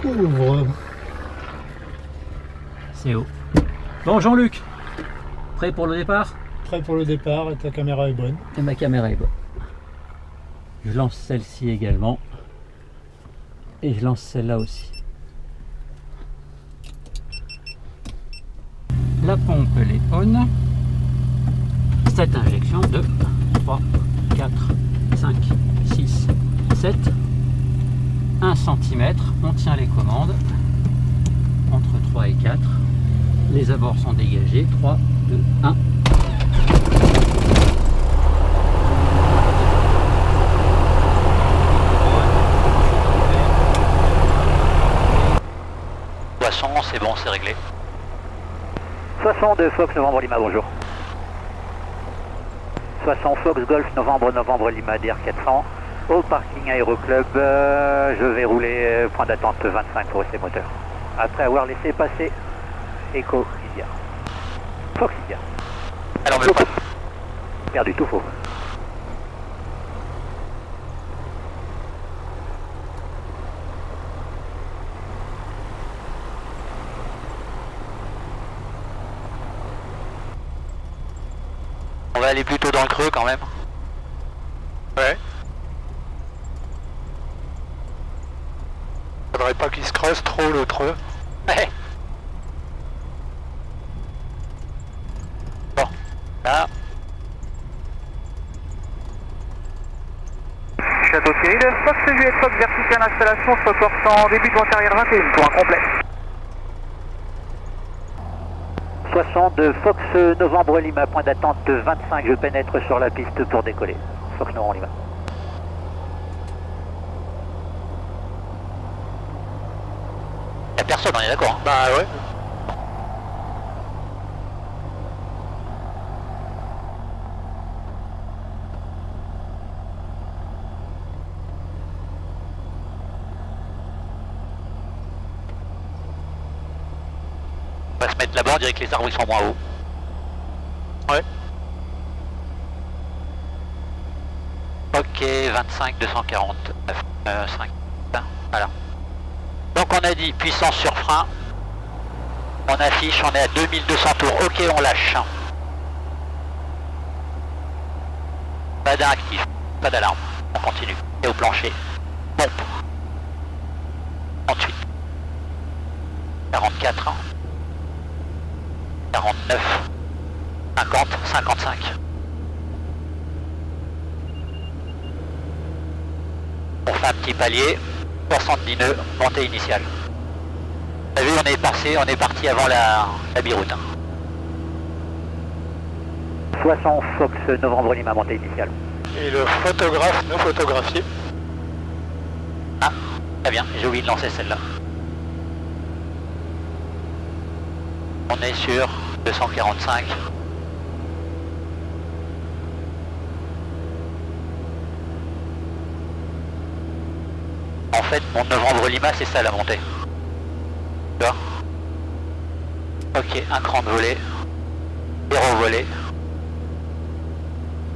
couvre. C'est haut. Bon Jean-Luc, prêt pour le départ? Prêt pour le départ, et ta caméra est bonne. Et ma caméra est bonne. Je lance celle-ci également. Et je lance celle-là aussi. La pompe Léon. Cette injection de 3, 4, 5, 6, 7, 1 cm. On tient les commandes entre 3 et 4. Les abords sont dégagés. 3, 2, 1. Soissons, c'est bon, c'est réglé. Soissons de Fox, Novembre, Lima, bonjour. Soissons, Fox, Golf, Novembre, Novembre, Lima, DR400. Au parking Aéroclub, je vais rouler point d'attente 25 pour ces moteurs. Après avoir laissé passer Echo, India. Fox, India. Alors, le perdu, tout faux. On va aller plutôt dans le creux quand même. Ouais. Faudrait pas qu'il se creuse trop le creux. Ouais. Bon. Là. Château-Thierry, le Fox UF Fox vertical installation se porte en début de vent arrière 21 pour un complet. 62 Fox Novembre Lima, point d'attente 25, je pénètre sur la piste pour décoller. Fox Novembre Lima. Y'a personne, on est d'accord hein? Bah ouais. Là-bas, on dirait que les arbres ils sont moins hauts. Ouais. Ok, 25, 240, 5, 20, voilà. Donc on a dit puissance sur frein. On affiche, on est à 2200 tours. Ok, on lâche. Pas d'arrêt actif, pas d'alarme. On continue. Et au plancher. Pompe. 38. 44. 49, 50, 55. On fait un petit palier, 70 nœuds, montée initiale. Vous avez vu, on est parti avant la biroute. 60 Fox Novembre Lima, montée initiale. Et le photographe nous photographie. Ah, très bien, j'ai oublié de lancer celle-là. On est sur 245. En fait, mon Novembre Lima, c'est ça la montée. D'accord. Ok, un cran de volet. 0 volet.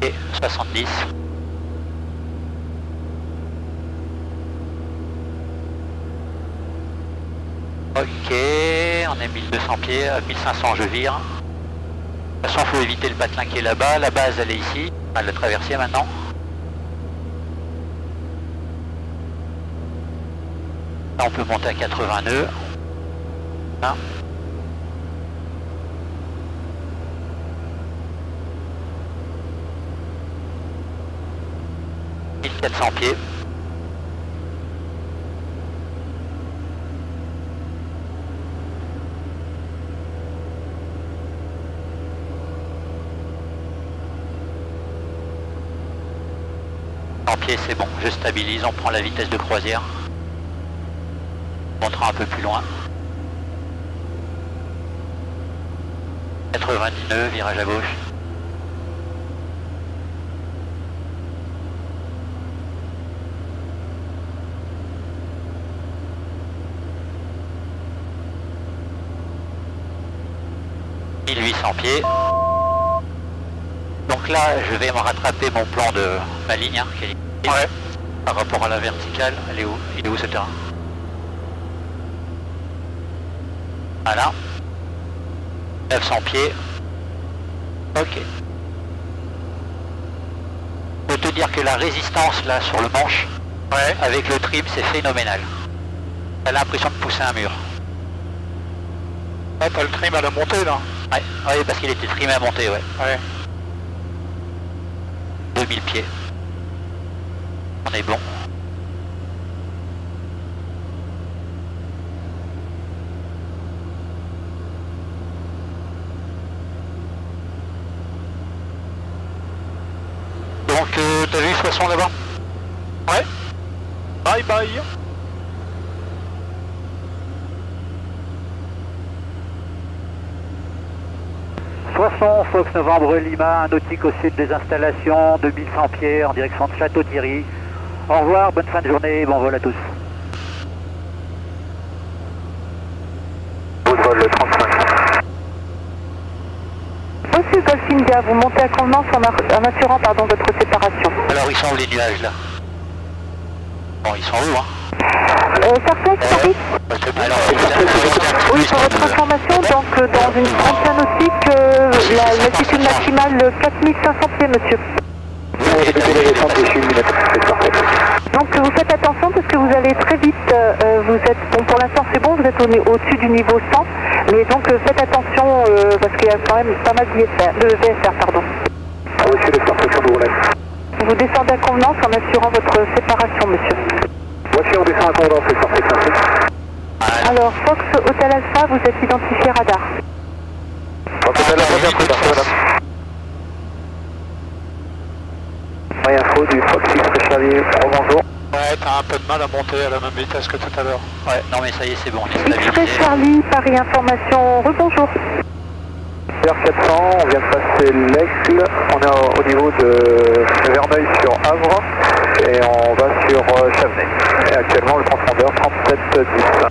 Et 70. Ok. On est 1200 pieds, à 1500 je vire. De toute façon, il faut éviter le patelin qui est là-bas. La base, elle est ici. On va la traverser maintenant. Là, on peut monter à 80 nœuds. Hein? « 1400 pieds. » C'est bon, je stabilise, on prend la vitesse de croisière. On montre un peu plus loin. 99, virage à gauche. « 1800 pieds. » Donc là, je vais me rattraper mon plan de ma ligne, hein, qui est... Ouais. Par rapport à la verticale, elle est où? Il est où ce terrain? Voilà. 900 pieds. Ok. Faut te dire que la résistance là sur le manche, ouais, avec le trim, c'est phénoménal. T'as l'impression de pousser un mur. Ah, t'as le trim à la montée là. Ouais, ouais, parce qu'il était trimé à monter, ouais. Ouais. 2000 pieds. On est bon. Donc, t'as vu Soissons là-bas? Ouais. Bye bye. Soissons, Fox Novembre Lima, un nautique au sud des installations, 2100 pieds en direction de Château-Thierry. Au revoir, bonne fin de journée et bon vol à tous. Bon vol le 35. Monsieur Golfinga, vous montez à convenance en assurant pardon, votre séparation. Alors ils sont où les nuages là? Bon, ils sont où hein? Starflex, Paris. Oui, pour votre information, donc dans une trentaine nautique, l'altitude maximale 4500 pieds, monsieur. Donc vous faites attention parce que vous allez très vite, vous êtes, bon, pour l'instant c'est bon, vous êtes au-dessus du niveau 100, mais donc faites attention parce qu'il y a quand même pas mal de VFR, pardon. Ah oui, c'est le Starflex de Roulette. Vous descendez à convenance en assurant votre séparation, monsieur. Voiture descend à convenance, c'est sorti 5. Alors, Fox Hotel Alpha, vous êtes identifié radar. Fox Hotel Alpha, bien pris, madame. Oui, info du Fox 6 Charlie, bonjour. Ouais, t'as un peu de mal à monter à la même vitesse que tout à l'heure. Ouais, non mais ça y est, c'est bon, on est stabilisé. X-Ray Charlie, Paris Information, rebonjour. DR400, on vient de passer l'Aigle, on est au niveau de Verneuil sur Havre et on va sur Chavenay. Et actuellement le transpondeur 3710.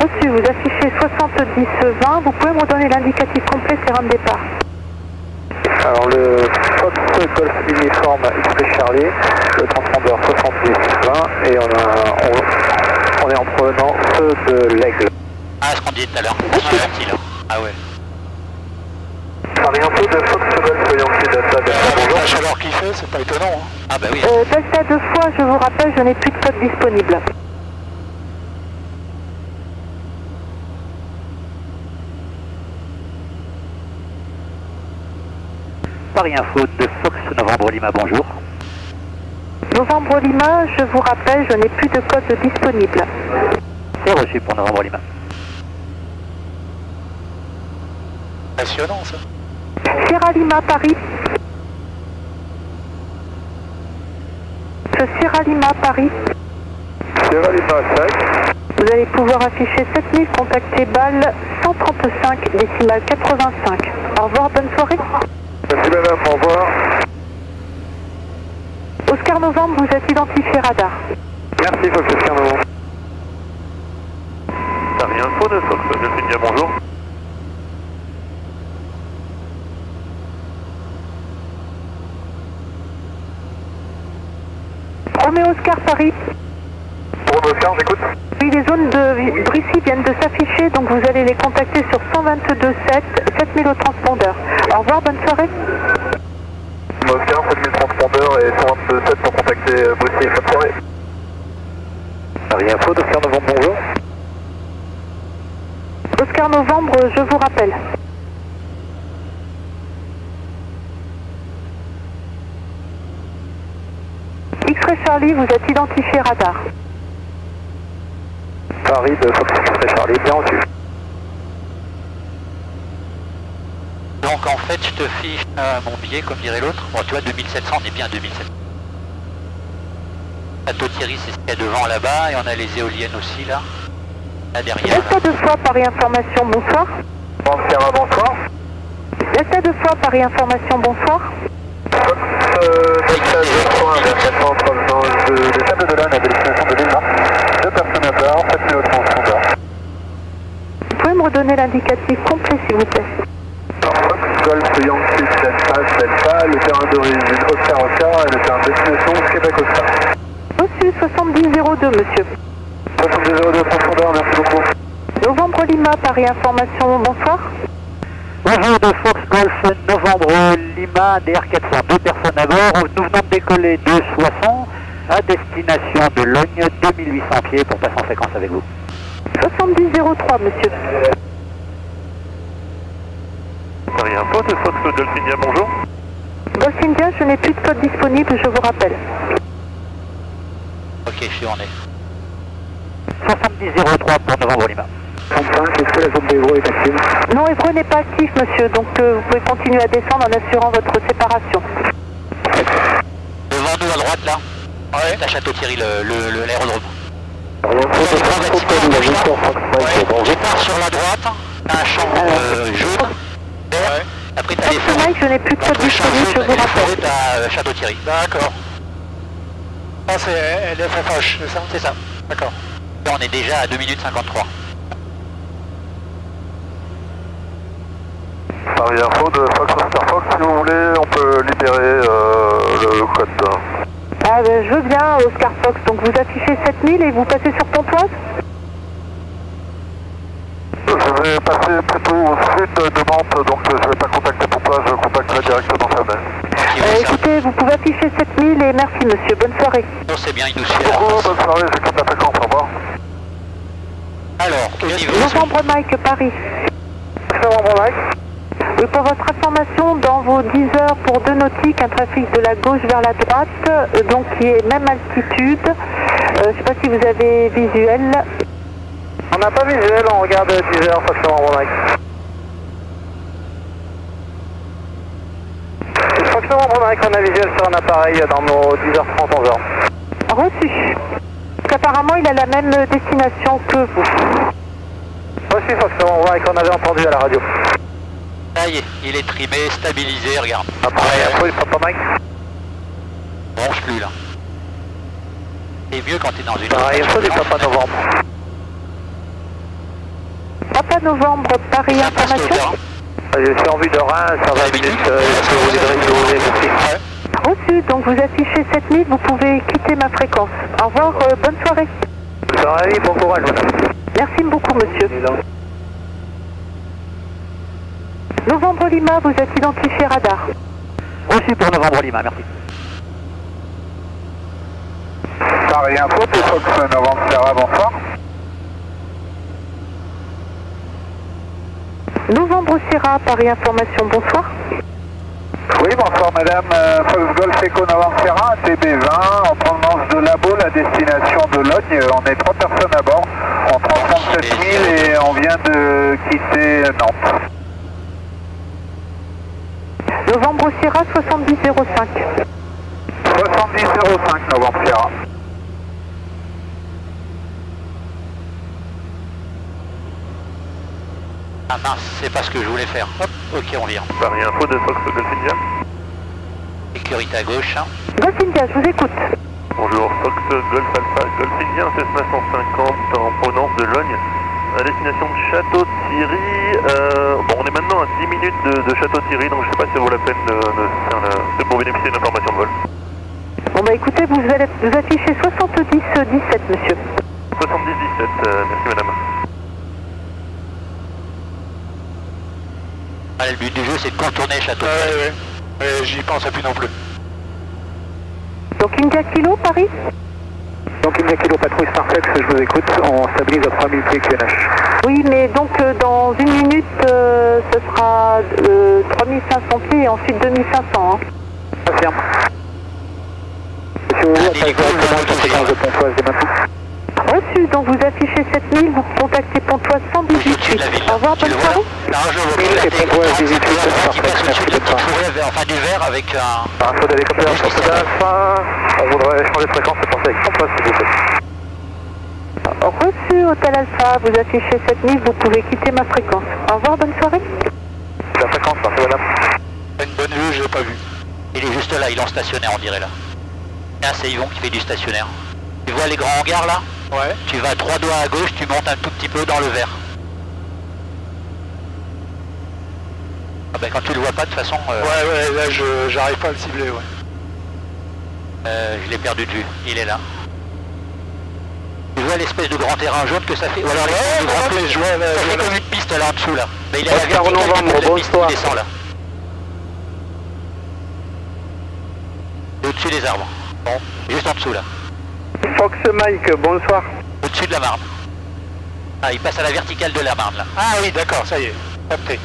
Reçu, vous affichez 7020, vous pouvez me donner l'indicatif complet sur un départ. Alors le Fox Golf Uniforme X-Ray Charlie, le transpondeur 7020 et on est en provenance de l'Aigle. Ah, ce qu'on dit tout à l'heure, ah ouais. Variante de Fox Golf, Yankee Delta 2. Bonjour. La chaleur qu'il fait, c'est pas étonnant. Hein. Ah bah oui. Delta 2 fois, je vous rappelle, je n'ai plus de code disponible. Paris Info de Fox Novembre Lima, bonjour. Novembre Lima, je vous rappelle, je n'ai plus de code disponible. C'est reçu pour Novembre Lima. Impressionnant ça. Sierra Lima, Paris. Sierra Lima, Paris. Sierra Lima, 5. Vous allez pouvoir afficher 7000, contacter BAL 135, décimale 85. Au revoir, bonne soirée. Merci madame, au revoir. Oscar Novembre, vous êtes identifié radar. Merci Fox Oscar Novembre. Ça vient info de Fox, je suis bien, bonjour. Roméo Oscar Paris. Roméo Oscar, j'écoute. Oui, les zones de Brissy viennent de s'afficher, donc vous allez les contacter sur 122 7, 7000 au transpondeur. Au revoir, bonne soirée. Roméo Oscar, 7000 transpondeur et 122 7 pour contacter Brissy, bonne soirée. Paris Info, Oscar Novembre, bonjour. Oscar Novembre, je vous rappelle. X-Ray Charlie, vous êtes identifié radar. Paris de Fox X-Ray Charlie, bien reçu. Donc en fait, je te fiche mon billet, comme dirait l'autre. Bon, tu vois, 2700, on est bien à 2700. Château-Thierry, c'est ce qu'il y a devant là-bas, et on a les éoliennes aussi là. Là derrière. Delta 2 fois Paris Information, bonsoir. Bonsoir, bonsoir. Delta 2 fois Paris Information, bonsoir. Fox Delta 2.1 vers 400 provenance des Sables d'Olonne à destination de Lille. Deux personnes à bord, faites-le au transpondeur. Vous pouvez me redonner l'indicatif complet s'il vous plaît. Fox Golf Yankee Delta Delta, le terrain d'origine Oscar et le terrain de destination Québec Oscar. Reçu 7002 monsieur. 7002 profondeur, merci beaucoup. Novembre Lima. Lima, Paris Information, bonsoir. Bonjour, de Fox Golf Novembre Lima, DR400, deux personnes à bord. Nous venons de décoller de Soissons à destination de Lognes, 2800 pieds pour passer en séquence avec vous. 7003, monsieur. Paris Info, de Fox Golf India, bonjour. Golf India, je n'ai plus de code disponible, je vous rappelle. Ok, je suis en est. 7003 pour Novembre Lima. Est-ce que la zone d'Évreux est active? Non, Évreux n'est pas actif, monsieur, donc vous pouvez continuer à descendre en assurant votre séparation. Devant nous, à droite, là, ouais. C'est à Château-Thierry, l'aérodrome. Je pars sur la droite, un champ jaune, vert, après t'as les forêts. Je n'ai plus de code disponible, je vous rappelle. À Château-Thierry. D'accord. Ah, c'est LFFH, c'est ça? C'est ça. D'accord. On est déjà à 2 minutes 53. Paris Info de Fox Starfox, si vous voulez, on peut libérer le code. Ah, ben, je veux bien, Oscar Fox, donc vous affichez 7000 et vous passez sur Pontoise? Je vais passer plutôt au sud de Nantes, donc je ne vais pas contacter Pontoise, je contacterai directement Saint-Cyr. Écoutez, vous pouvez afficher 7000 et merci monsieur, bonne soirée. On sait bien, il nous suit. Bonne soirée, j'ai qu'à la séquence, au revoir. Alors, au niveau... Novembre Mike, Paris. Novembre Mike. Et pour votre information, dans vos 10 heures pour 2 nautiques, un trafic de la gauche vers la droite, donc qui est même altitude. Je ne sais pas si vous avez visuel. On n'a pas visuel, on regarde 10 heures, ça sera en bon max. Fox Novembre Mike, on a visuel sur un appareil dans nos 10h30, 11h. Reçu. Donc, apparemment, il a la même destination que vous. Reçu, Fox Novembre Mike, on avait entendu à la radio. Ça y est, il est trimé, stabilisé, regarde. Appareil info, il pas Mike. On range plus là. C'est mieux quand t'es dans une... Appareil info du Papa Novembre. Papa Novembre, Paris Information. Je suis en vue de Rhin, ça va 8 minutes, est-ce que vous aiderez de vous écouter? Reçu, donc vous affichez 7000, vous pouvez quitter ma fréquence. Au revoir, bonne soirée. Bonne soirée, bon courage madame. Merci beaucoup monsieur. Novembre Lima, vous êtes identifié radar. Reçu pour Novembre Lima, merci. Paris Info, pour Fox Novembre Sierra, bonsoir. Novembre Sierra, Paris Information, bonsoir. Oui, bonsoir madame, Fox Golf Echo Novembre Sierra, TB20, en provenance de Labo, la destination de Lognes, on est 3 personnes à bord, on prend 37 000 et on vient de quitter Nantes. Novembre Sierra, 7005. 7005, Novembre Sierra. Ah mince, c'est pas ce que je voulais faire. Hop, ok, on vient. Paris Info de Fox Golf India. Sécurité à gauche. Golf India, je vous écoute. Bonjour, Fox Golf Alpha, Golf India, Cessna 150 en provenance de Lognes, à destination de Château-Thierry. Bon, on est maintenant à 10 minutes de Château-Thierry, donc je ne sais pas si ça vaut la peine de pour bénéficier d'une information de vol. Bon bah écoutez, vous affichez 7017 monsieur. 7017, merci madame. Ah, le but du jeu c'est de contourner Château-Thierry. Ah, ouais, mais j'y pense à plus non plus. Donc India Kilo, Paris? Donc India Kilo, patrouille Starflex, je vous écoute, on stabilise à 3000 pieds QNH. Oui, mais donc dans une minute, ce sera 3500 pieds et ensuite 2500. Ça ferme. Si vous voulez, on passe directement sur la séquence de Pontoise dès maintenant. Reçu, donc vous affichez 7000, vous contactez Pontoise 118. Au revoir, bonne soirée. Non, je vous remercie. C'est Pontoise 18, Starflex, merci de pas. Enfin du vert avec un... Un saut d'hélicoptère sur ce DA, on voudrait changer de fréquence et passer avec Pontoise, s'il vous plaît. Reçu, Hôtel Alpha, vous affichez 7000, vous pouvez quitter ma fréquence. Au revoir, bonne soirée. La fréquence, c'est madame. Une bonne vue, je l'ai pas vu. Il est juste là, il est en stationnaire, on dirait là. Là, c'est Yvon qui fait du stationnaire. Tu vois les grands hangars là? Ouais. Tu vas 3 doigts à gauche, tu montes un tout petit peu dans le vert. Ah ben quand tu le vois pas de toute façon... Ouais, là j'arrive pas à le cibler, ouais. Je l'ai perdu de vue, il est là. nouvelle espèce de grand terrain jaune que ça fait. Ou alors les ça fait comme une piste là en dessous là. Mais il a la verticale de la piste qui descend là. Au-dessus des arbres. Bon, juste en dessous là. Fox Mike, bonsoir. Au-dessus de la Marne. Ah, il passe à la verticale de la Marne là. Ah oui, d'accord, ça y est. Capté.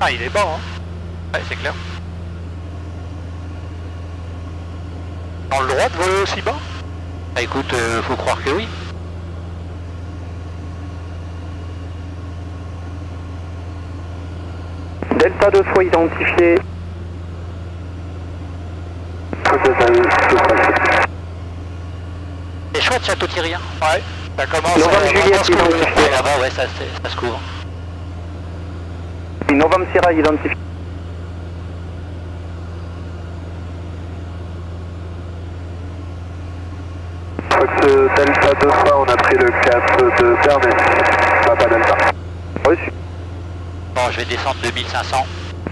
Ah, il est bon, hein. Ouais, c'est clair. Dans le droit de voler aussi bas? Bah écoute, faut croire que oui. Delta 2 soit identifié. C'est chouette Château-Thierry. Ouais, ça commence à là-bas, ouais, ça se couvre. Novembre Sierra identifié. Delta 2 fois, on a pris le 4 de Berne, Papa Delta. Reçu. Bon, je vais descendre 2500.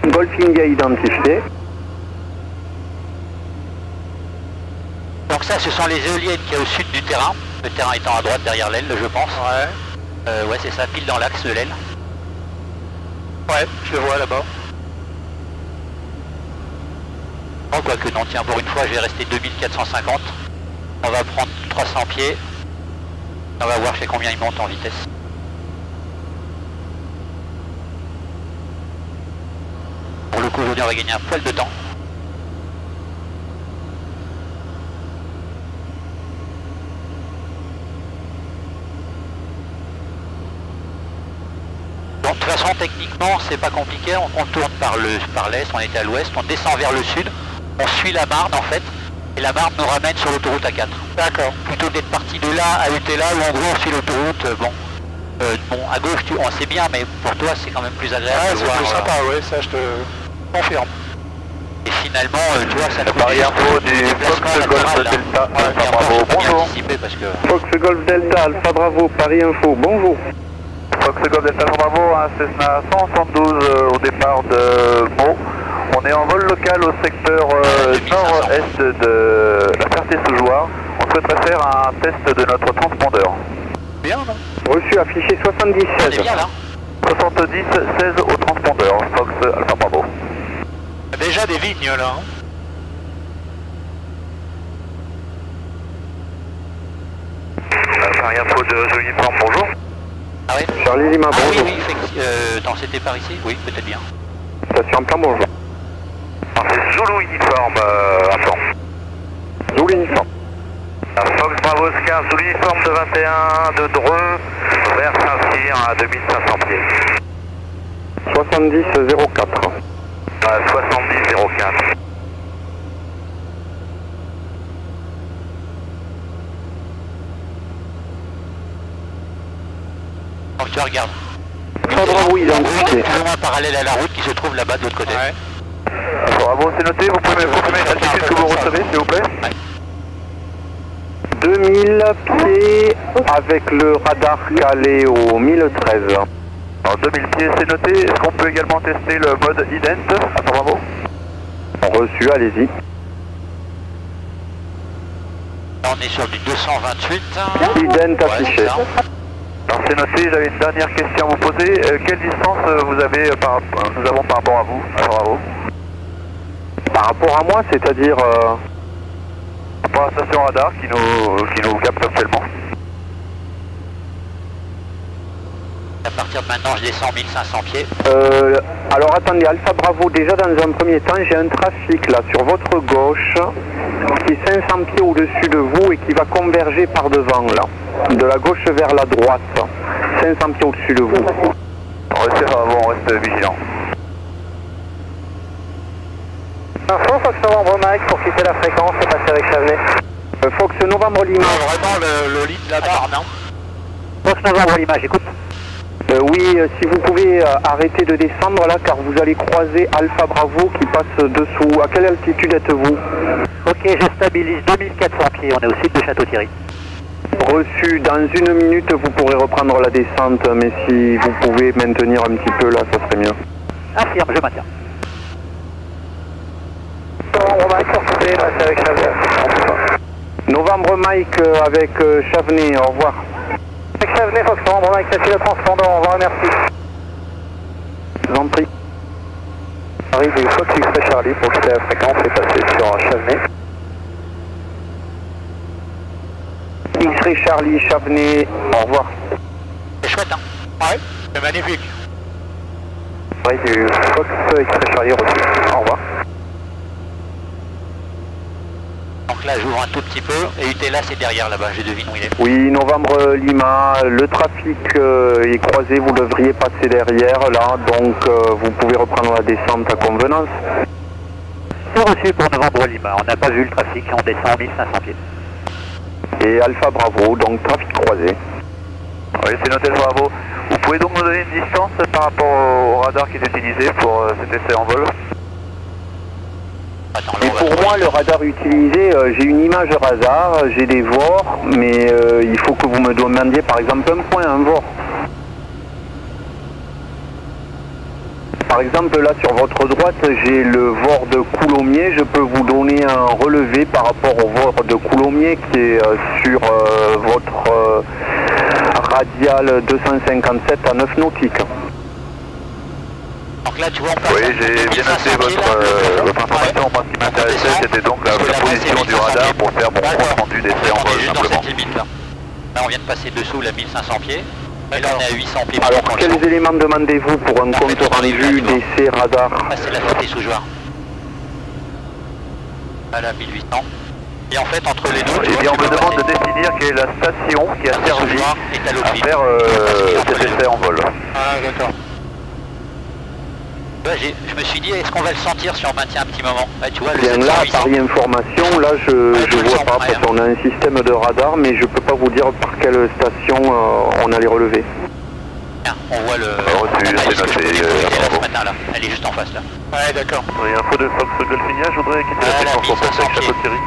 Golfing identifié. Donc ça, ce sont les éoliennes qui sont au sud du terrain, le terrain étant à droite derrière l'aile, je pense. Ouais. Ouais, c'est ça, pile dans l'axe de l'aile. Ouais, je le vois là-bas. Bon, quoique non, tiens, pour une fois, je vais rester 2450. On va prendre 300 pieds. On va voir chez combien il monte en vitesse. Pour le coup, aujourd'hui, on va gagner un poil de temps. Bon, de toute façon, techniquement, c'est pas compliqué. On tourne par l'est, on était à l'ouest, on descend vers le sud, on suit la Marne en fait. Et la Marne nous ramène sur l'autoroute A4. D'accord. Plutôt que d'être parti de là à l'UTLA où en gros on suit l'autoroute, bon, à gauche, on sait bien, mais pour toi c'est quand même plus agréable. Ah, c'est plus sympa, ouais, ça je te confirme. Et finalement, tu vois, ça nous barrière pro du Fox Golf Delta Alpha Bravo, bonjour. Fox Golf Delta Alpha Bravo, Paris Info, bonjour. Fox Golf Delta Alpha Bravo, un Cessna 172 au départ de Meaux. On est en vol local au secteur nord-est de la Ferté-sous-Jouarre. On souhaiterait faire un test de notre transpondeur. Bien là. Reçu, affiché 70 16. Bien, là. 70 16 au transpondeur, Fox Alpha Bravo. Déjà des vignes là. Hein. Rien faux de joli plan, bonjour. Ah oui. Charlie Lima, bonjour. Ah, oui, oui, dans c'était par ici, oui, peut-être bien. Station plan, bonjour. C'est Zulu uniforme à fond. Zulu uniforme. Fox Bravo Oscar, Zulu uniforme de 21 de Dreux vers Saint-Cyr à 2500 pieds. 70-04. 70-04. Donc tu regardes. Oui, identifié. C'est un parallèle à la route qui se trouve là-bas de l'autre côté. Ouais. Bravo, c'est noté, vous pouvez me confirmer l'altitude que vous recevez, s'il vous plaît. Ouais. 2000 pieds avec le radar calé au 1013. Alors 2000 pieds, c'est noté. Est-ce qu'on peut également tester le mode ident à Bravo? Reçu, allez-y. On est sur du 228. Hein. Ident affiché. Ouais, alors c'est noté, j'avais une dernière question à vous poser. Quelle distance vous avez nous avons par rapport à vous, à Bravo? Par rapport à moi, c'est-à-dire par la station radar qui nous capte actuellement. À partir de maintenant, je descends 1500 pieds. Alors attendez, Alpha Bravo, déjà dans un premier temps, j'ai un trafic là sur votre gauche qui est 500 pieds au-dessus de vous et qui va converger par devant là, de la gauche vers la droite, 500 pieds au-dessus de vous. On reste vigilant. Info Fox Novembre Mike pour quitter la fréquence et passer avec Chavenet. Fox Novembre Lima. Vraiment le lit de la barre, non? Fox Novembre Lima, j'écoute. Oui, si vous pouvez arrêter de descendre là car vous allez croiser Alpha Bravo qui passe dessous. À quelle altitude êtes-vous? Ok, je stabilise 2400 pieds, on est au sud de Château-Thierry. Reçu, dans une minute vous pourrez reprendre la descente, mais si vous pouvez maintenir un petit peu là, ça serait mieux. Affirme, je maintiens. Novembre-Mike sur TB, restez avec Chavenay. Novembre-Mike avec Chavenay, au revoir. Avec Chavenay, Fox, Novembre-Mike, c'est le transpondant, au revoir, merci. Je vous en prie. Arrive du Fox Express Charlie pour que la fréquence est passée sur Chavenay. X-Ray Charlie, Chavenay, au revoir. C'est chouette, hein? Ouais, c'est magnifique. Arrive du Fox Express Charlie, au revoir. Donc là, j'ouvre un tout petit peu, et Utella, c'est derrière là-bas, je devine où il est. Oui, novembre Lima, le trafic est croisé, vous devriez passer derrière là, donc vous pouvez reprendre la descente à convenance. C'est reçu pour novembre Lima, on n'a pas vu le trafic, on descend 1500 pieds. Et Alpha Bravo, donc trafic croisé. Oui, c'est noté Bravo. Vous pouvez donc nous donner une distance par rapport au radar qui est utilisé pour cet essai en vol? Et pour moi, le radar utilisé, j'ai une image radar, j'ai des VOR, mais il faut que vous me demandiez par exemple un point, un VOR. Par exemple, là sur votre droite, j'ai le VOR de Coulommiers, je peux vous donner un relevé par rapport au VOR de Coulommiers qui est sur votre radial 257 à 9 nautiques. Donc là, tu vois, oui, j'ai bien noté votre information. Moi, ce qui m'intéressait, c'était donc la position du radar pour faire mon compte rendu d'essai en vol simplement. Là, on vient de passer dessous la 1500 pieds. Et là, on est à 800 pieds. Alors, quels éléments demandez-vous pour un compte rendu d'essai radar? C'est la Ferté-sous-Jouarre. À la 1800. Et en fait, entre les deux, on me demande de définir quelle est la station qui a servi à faire cet essai en vol. Ah, d'accord. Je me suis dit, est-ce qu'on va le sentir si on maintient un petit moment? Bah, tu vois, le bien là, pareil information, là je vois pas parce qu'on a un système de radar, mais je peux pas vous dire par quelle station on allait relever. Tiens, on voit le... reçu, c'est noté. Elle est juste en face là. Ouais, d'accord. Oui, info de Fox Golfinha, je voudrais quitter la station pour passer avec Château-Thierry.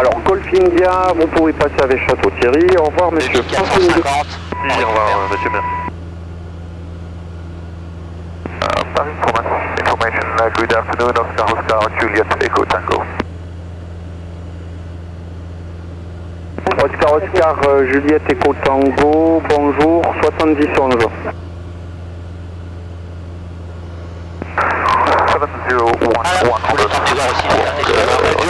Alors, Golfinha, vous pouvez passer avec Château-Thierry, au revoir monsieur. 450. Oui, au revoir monsieur, merci. Paris, information, good afternoon, Oscar, Juliet, Echo, Tango. Oscar, Juliet, Echo, Tango, bonjour, 7011. 7011, on le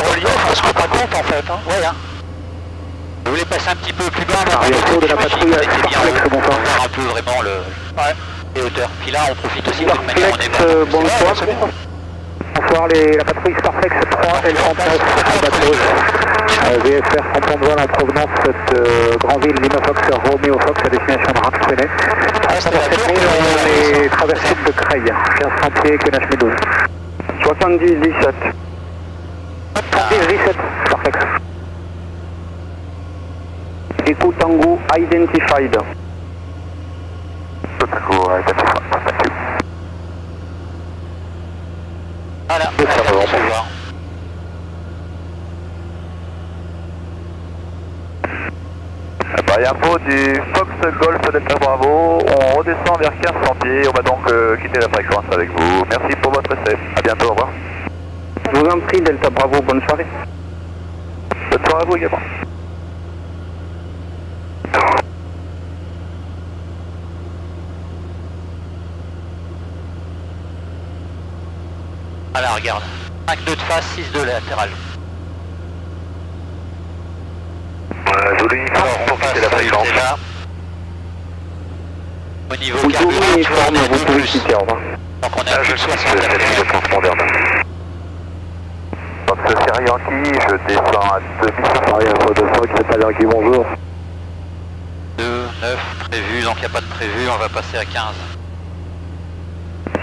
se rend pas compte en fait, hein. Voilà. Je voulais passer un petit peu plus bas, mais de la patrouille, on un peu vraiment le... Ouais. Hauteur. Puis là, on profite aussi de la manière on est bon. Bonsoir. Bonsoir, la patrouille Starflex 3 L39 en bateau. VFR 100.1 en provenance de Grandville, Lima Fox, Romeo Fox à destination de Rhin-Trenet. On est traversé de Creil, 1500 pieds, Kenach 12. 70-17. 70-17, Starflex. Echo Tango Identified. Voilà, info du Fox Golf Delta Bravo, on redescend vers 1500 pieds, on va donc quitter la fréquence avec vous. Merci pour votre essai, à bientôt, au revoir. Je vous en prie Delta Bravo, bonne soirée. Bonne soirée à vous également. Voilà, regarde, 5-2 de face, 6 de latéral. Joli, pour quitter la fréquence. Au niveau carburant, tu vois, on est à 12 plus. Donc on est à 60 de transpondeur. Donc ce série Yankee, je descends à 2500. Rien, info 200, c'est pas Yankee, bonjour. 2, 9, prévu, donc il n'y a pas de prévu, on va passer à 15.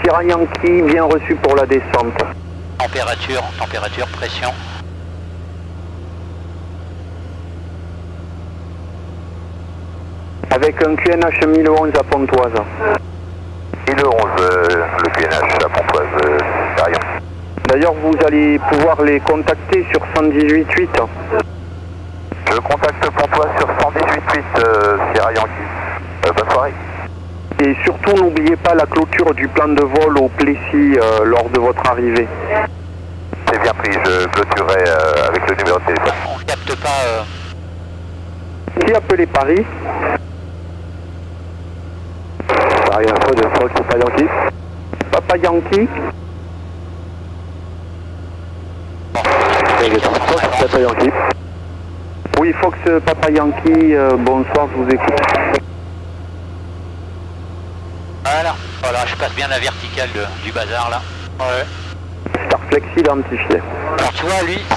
Sierra Yankee, bien reçu pour la descente. Température, pression. Avec un QNH 1011 à Pontoise. 1011, le QNH à Pontoise, derrière. D'ailleurs, vous allez pouvoir les contacter sur 118.8. Je contacte Pontoise sur 118.8, Sierra Yankee. Bonne soirée. Et surtout, n'oubliez pas la clôture du plan de vol au Plessis lors de votre arrivée. c'est bien pris, je clôturerai avec le numéro de téléphone. On ne capte pas... Qui appelait Paris? Paris Info de Fox, Papa Yankee. Papa Yankee. Fox, Papa Yankee. Oui, Fox, Papa Yankee, bonsoir, je vous écoute. Voilà, voilà, je passe bien la verticale du bazar là. Ouais. Starflex identifié. Alors tu vois, lui, c'est 1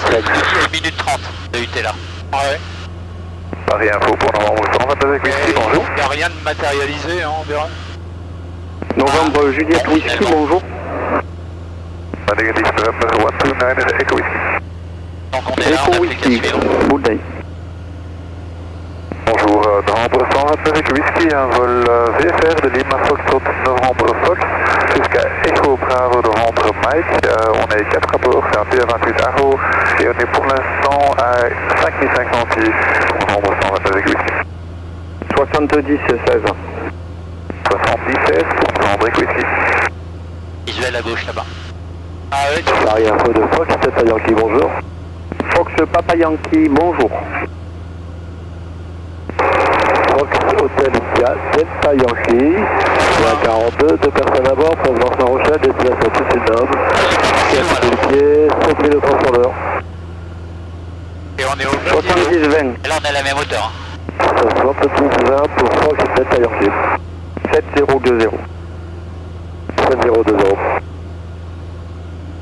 minute 30 de UT là. Ouais. Paris Info pour novembre, on va passer avec Whisky, bonjour. Il n'y a rien de matérialisé, hein, on verra. Novembre, Juliette Whisky, bonjour. Donc on est là, on a good day. Bonjour, novembre 129 Whisky, un vol VFR de Lima Foxtrot, novembre Fox, jusqu'à Echo Bravo, novembre Mike, on est 4 à bord, c'est un DR28 Arrow, et on est pour l'instant à 5056, novembre 129 Whisky. 70 16. 70 16 pour novembre Whisky. Visuel à gauche là-bas. Ah oui, Paris Info de Fox, Papa Yankee, bonjour. Fox Papa Yankee, bonjour. Hôtel India, Delta Yankee, DA42, 2 personnes à bord, provenance de Rochelle, destination Toussaint-Noble, 4 policiers, 7200 sur l'heure. Et on est au 70-20. Et là on est à la même hauteur. 70-20 pour Fox Delta Yankee. 7020. 7020.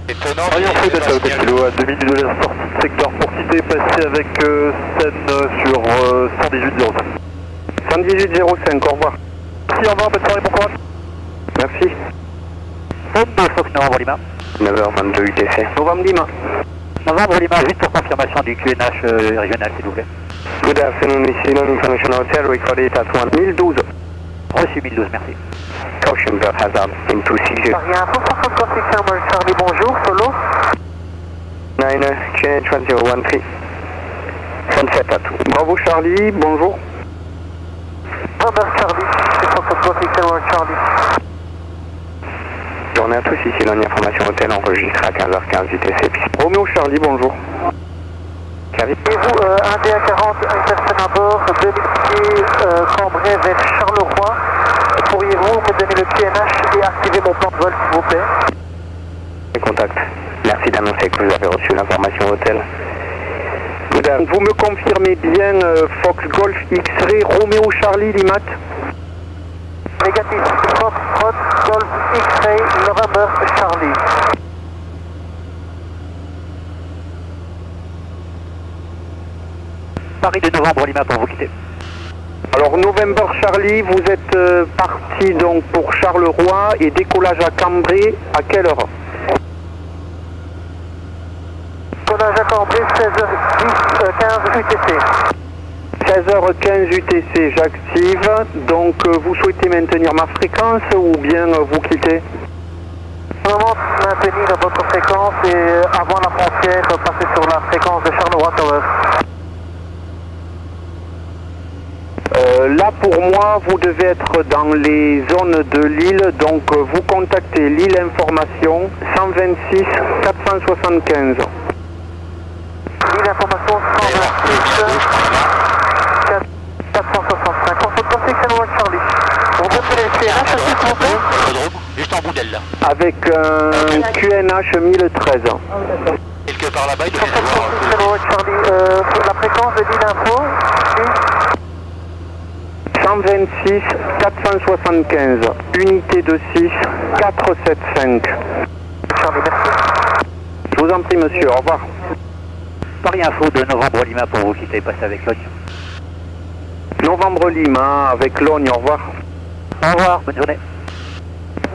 Étonnant. Rien fait d'être à Kilo, à 2 minutes de la sortie de secteur pour quitter, passer avec Seine sur 118-05. 118-05, au revoir. Merci, au revoir, bonne soirée, pourquoi? Merci. Fox, novembre Lima. 9h22 UTC. Novembre Lima. Novembre Lima, juste pour confirmation du QNH régional, s'il vous plaît. Good afternoon, this is International Hotel, recorded at 1012. Reçu 1012, merci. Caution, bird hazard, in 260. Paris Info, 366, Cambrai, Charlie, bonjour, solo. 9, J2013. 37 à tout. Bravo Charlie, bonjour. Robert Charlie, c'est Fox Charlie. Journée à tous, ici l'on y information hôtel enregistrée à 15h15 UTC. Roméo Charlie, bonjour. Charlie. Et vous, un DA40, une personne à bord, 2000 pieds, Cambrai vers Charleroi. Pourriez-vous me donner le QNH et activer mon plan de vol, s'il vous plaît? Les contacts. Merci d'annoncer que vous avez reçu l'information hôtel. Vous me confirmez bien Fox Golf X-Ray Roméo Charlie Limat? Négatif, Fox Trot Golf X-Ray November Charlie. Paris de novembre Lima pour vous quitter. Alors November Charlie, vous êtes parti donc pour Charleroi et décollage à Cambrai à quelle heure? Décollage à Cambrai 16h15 UTC. 16h15 UTC, j'active. Donc vous souhaitez maintenir ma fréquence ou bien vous quittez? Pour le moment, maintenir votre fréquence et avant la frontière, passer sur la fréquence de Charleroi Tower. Là pour moi, vous devez être dans les zones de Lille, donc vous contactez Lille Information 126 475. Lille Information 126 465. On se porte extrêmement Charlie. Vous pouvez laisser un châssis s'il vous plaît. Juste en bout d'elle là. Avec un QNH 1013. Quelque part là-bas, il devrait voir. Charlie, la fréquence de Lille Info 126 475, unité de 6 475. Charlie, merci. Je vous en prie monsieur, au revoir. Paris Info de novembre Lima pour vous quitter, passez avec Lognes. Novembre Lima avec Lognes, au revoir. Au revoir, bonne journée.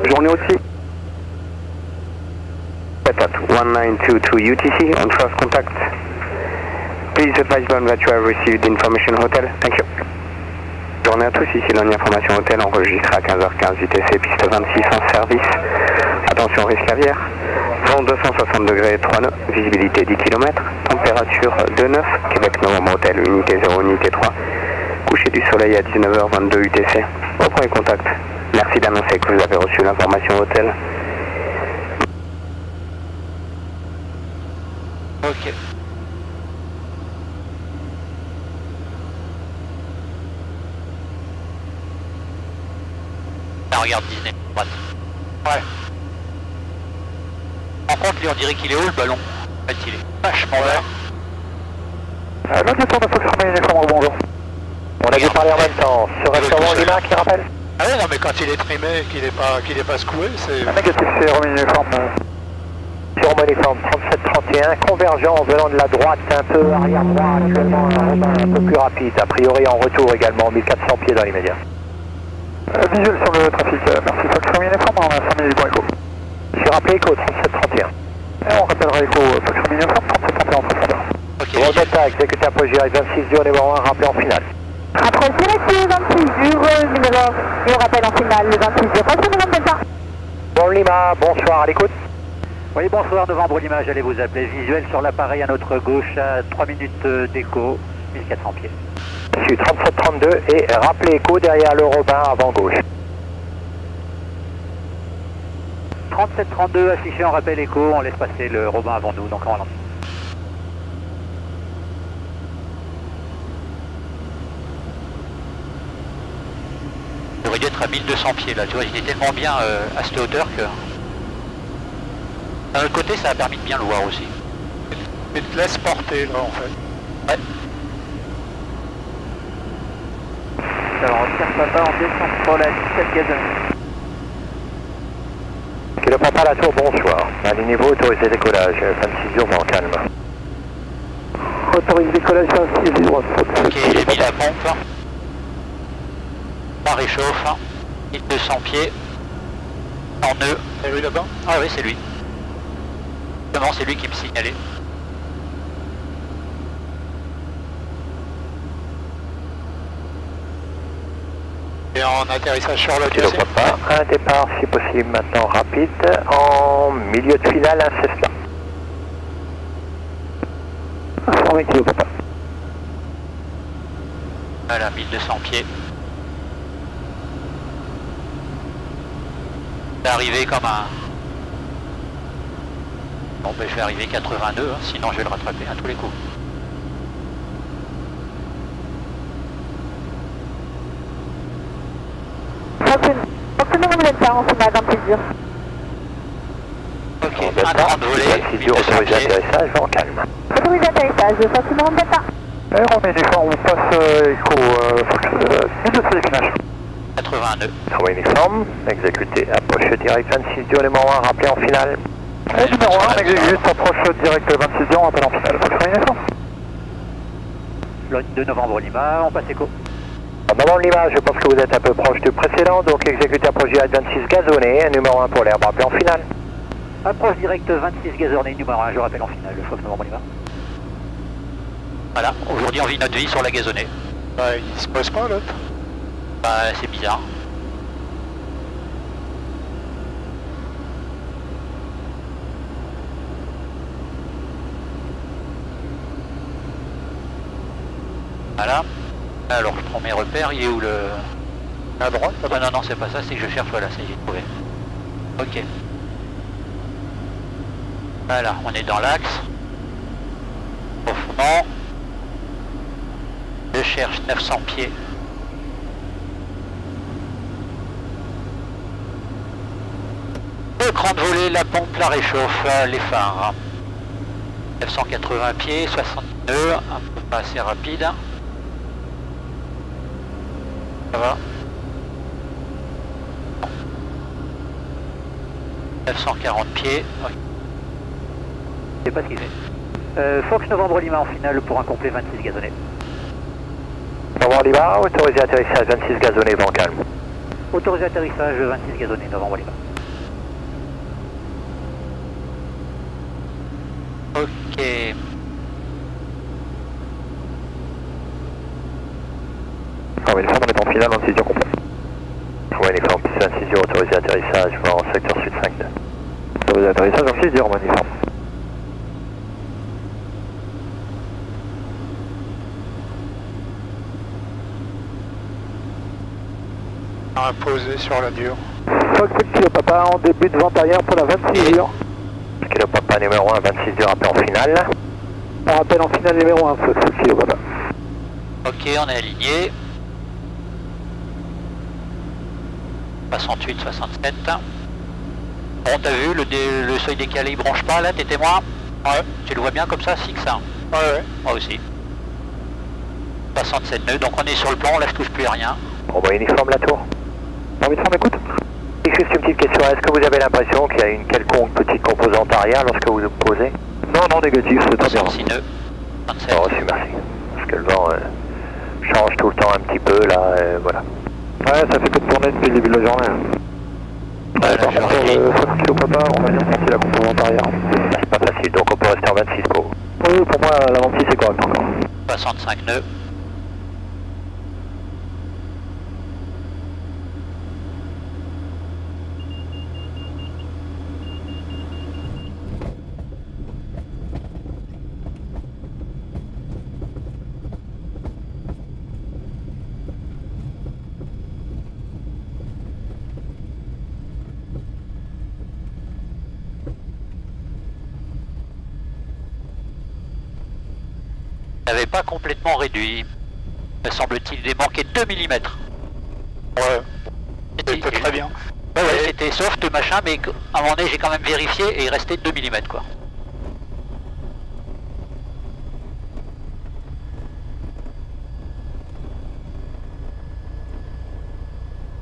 Journée aussi. 1922 UTC, on trust contact. Please advise them that you have received information hotel. Thank you. Journée à tous, ici Lognes Information Hôtel enregistrée à 15h15 UTC, piste 26 en service. Attention risque arrière. Vent 260 degrés, 3 nœuds, visibilité 10 km, température 2,9, Québec novembre hôtel, unité 0, unité 3, coucher du soleil à 19h22 UTC, reprenez contact. Merci d'annoncer que vous avez reçu l'information hôtel. Ok. Ah, regarde, 19, droite. Ouais. Par contre, lui, on dirait qu'il est haut le ballon. En fait, il est vachement vert. L'autre, le tour de Fox Armée, Alexandre, bonjour. On a dû parler en même temps. Sur restaurant Lima, qui rappelle ? Ah non, mais quand il est trimé, qu'il n'est pas secoué, c'est... Ah, négatif, c'est remis uniforme. Sur remis uniforme, 37-31, convergence venant de la droite, un peu arrière-droit, actuellement un peu plus rapide. A priori, en retour également, 1400 pieds dans l'immédiat. Visuel sur le trafic, merci Fox Armée uniforme, on a 5000 points écho. J'ai rappelé écho, 37-31. On rappellera écho, Fox Armée uniforme, 37-31 en profondeur. Gros d'attaque, exécuté un projet 26 dur, numéro 1, rappelé en finale. Après sélection 26 dur, numéro 1, rappel en finale, le 26 dur, pas de Delta. Bon Lima, bonsoir, à l'écoute. Oui, bonsoir, devant Brolima, j'allais vous appeler. Visuel sur l'appareil à notre gauche, à 3 minutes d'écho, 1400 pieds. Je suis 37-32 et rappelé écho derrière le Robin avant gauche. 37-32 affiché en rappel écho, on laisse passer le Robin avant nous, donc on relance. J'aurais dû être à 1200 pieds là, tu vois, j'étais tellement bien à cette hauteur que... D'un autre côté, ça a permis de bien le voir aussi. Et te laisse porter là en fait. Ouais. Alors on tire papa en descente pour la 17 gazon. Kilo papa la tour, bonsoir. À les niveaux autorisé décollage, 26 jours mais en calme. Autorisé décollage 26 jours. Ok, j'ai mis la pompe. On réchauffe, 1200 pieds, en nœud. C'est lui là-bas? Ah oui, c'est lui. Justement, c'est lui qui me signalait. Et en atterrissage sur le pied. Un départ, si possible, maintenant rapide, en milieu de finale, un Cessna. Informé Kilo Papa. Voilà, 1200 pieds. Je vais arriver comme un... Bon ben je vais arriver 82, hein, sinon je vais le rattraper à tous les coups. Ok, un temps de voler, 26 dur, autorisé atterrissage, en calme. Autorisé atterrissage, forcément on ne on est des fois, on passe écho, c'est le déclinage. 82. Travail uniforme, exécuté, approche direct 26 dur, numéro 1, rappelé en finale. Et numéro 1, exécute, approche direct 26 dur, rappelé en finale. Travail uniforme. Lognes 2 novembre Lima, on passe écho. Novembre Lima, je pense que vous êtes un peu proche du précédent, donc exécutez approche direct 26 gazonné, numéro 1 pour l'herbe, rappelé en finale. Approche direct 26 gazonné, numéro 1, je rappelle en finale, le Fox novembre Lima. Voilà, aujourd'hui on vit notre vie sur la gazonnée. Bah, il se pose pas l'autre. Bah c'est bizarre. Voilà. Alors je prends mes repères, il est où le... À droite? Ah non, non, c'est pas ça, c'est que je cherche, voilà, c'est j'ai trouvé. Ok. Voilà, on est dans l'axe. Profondément. Je cherche 900 pieds. Grande volée, la pompe, la réchauffe, les phares. 980 pieds, 60 nœuds, un peu pas assez rapide. Ça va. 940 pieds. Okay. C'est pas ce qu'il fait. Fox Novembre Lima en finale pour un complet 26 gazonné. Novembre Lima, autorisé atterrissage 26 gazonné, vent calme. Autorisé atterrissage 26 gazonné, Novembre Lima. Ok. On est en finale, 26 jours complet. Oui, uniforme, 26 jours, autorisé atterrissage, en secteur sud 5. Autorisé atterrissage, 26 jours, uniforme. Imposé sur la dure. Fox Kilo Papa, en début de vent arrière pour la 26 jours. Kilo Papa numéro 1, 26 dur, rappelé en finale. On rappelle en finale numéro 1, ceci au baba. Ok, on est aligné. 68, 67. Bon, t'as vu, le seuil décalé il branche pas là, t'es témoin? Ouais. Tu le vois bien comme ça, six ça. Ouais, ouais. Moi aussi. 67 nœuds, donc on est sur le plan, là je touche plus à rien. Bon bah uniforme la tour. Uniforme, écoute. Et juste une petite question, est-ce que vous avez l'impression qu'il y a une quelconque petite composante arrière lorsque vous vous posez? Non, non, négatif, c'est très bien. 66 nœuds. 27. Oh, reçu, merci. Parce que le vent change tout le temps un petit peu, là, voilà. Ouais, ça fait que de tourner depuis le début de la journée. Par contre, faut papa, on va dire c'est la composante arrière. C'est pas facile, donc on peut rester en 26 pour vous. Oui, pour moi, la 26 c'est correct encore. 65 nœuds. Pas complètement réduit. Me semble-t-il, il est manqué 2 mm. Ouais, c'était très bien. Ouais, ouais, c'était soft, machin, mais à un moment donné, j'ai quand même vérifié et il restait 2 mm, quoi.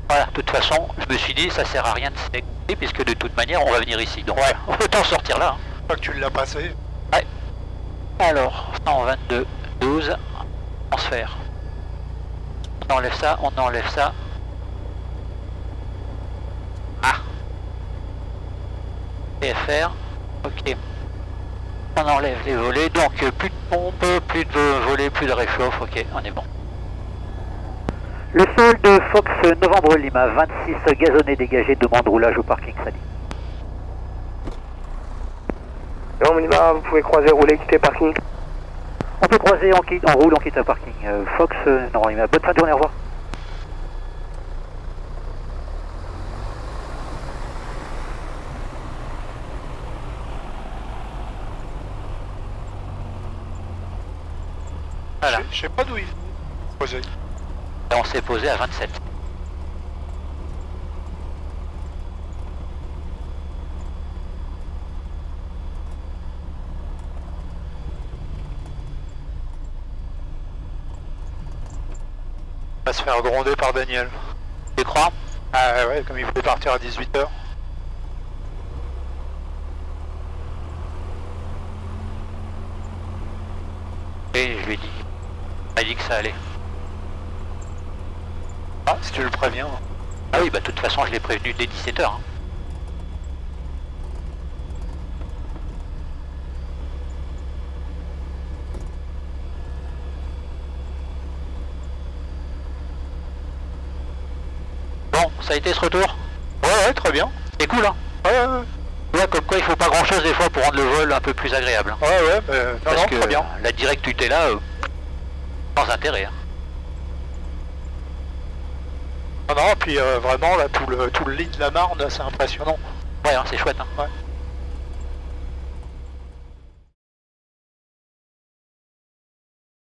Voilà, de toute façon, je me suis dit, ça sert à rien de s'écouter, puisque de toute manière, on va venir ici. Donc, ouais, autant sortir là. Hein. Pas que tu l'as passé. Ouais. Alors, 122. 12, transfert. On enlève ça, on enlève ça. Ah. TFR, ok. On enlève les volets, donc plus de pompe, plus de volets, plus de réchauffe, ok, on est bon. Le sol de Fox Novembre Lima, 26 gazonné dégagé, demande roulage au parking Sali. Novembre Lima, vous pouvez croiser, rouler, quitter parking. On peut croiser, on roule, on quitte un parking. Fox, non, il m'a bonne fin de journée, au revoir. Voilà. Je sais pas d'où il s'est posé. Et on s'est posé à 27. Se faire gronder par Daniel. Tu crois? Ah ouais, comme il voulait partir à 18 h. Et je lui ai dit, il a dit que ça allait. Ah, si tu le préviens. Ah oui, bah de toute façon je l'ai prévenu dès 17 h. Hein. Ça a été ce retour? Ouais, ouais, très bien. C'est cool, hein? Ouais, ouais, ouais. Ouais, comme quoi il faut pas grand chose des fois pour rendre le vol un peu plus agréable. Hein. Ouais, ouais, parce non, que très bien. La directitude est là, sans intérêt. Hein. Non, non, puis vraiment, là, tout le lit de la Marne, c'est impressionnant. Ouais, hein, c'est chouette, hein. Ouais.